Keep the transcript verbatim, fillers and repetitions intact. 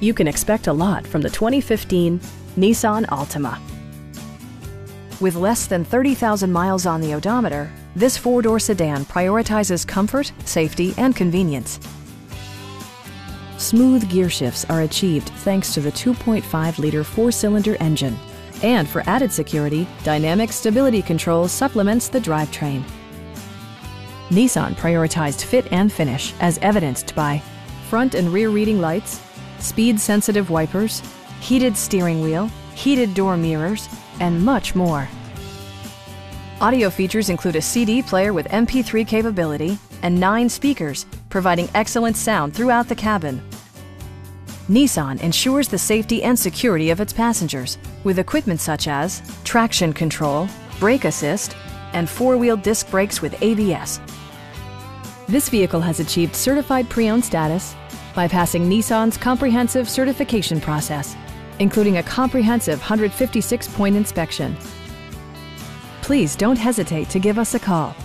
You can expect a lot from the twenty fifteen Nissan Altima. With less than thirty thousand miles on the odometer, this four-door sedan prioritizes comfort, safety, and convenience. Smooth gear shifts are achieved thanks to the two point five liter four-cylinder engine. And for added security, dynamic stability control supplements the drivetrain. Nissan prioritized fit and finish, as evidenced by front and rear reading lights, speed-sensitive wipers, heated steering wheel, heated door mirrors, and much more. Audio features include a C D player with M P three capability and nine speakers, providing excellent sound throughout the cabin. Nissan ensures the safety and security of its passengers with equipment such as traction control, brake assist, and four-wheel disc brakes with A B S. This vehicle has achieved certified pre-owned status by passing Nissan's comprehensive certification process, including a comprehensive one hundred fifty-six point inspection. Please don't hesitate to give us a call.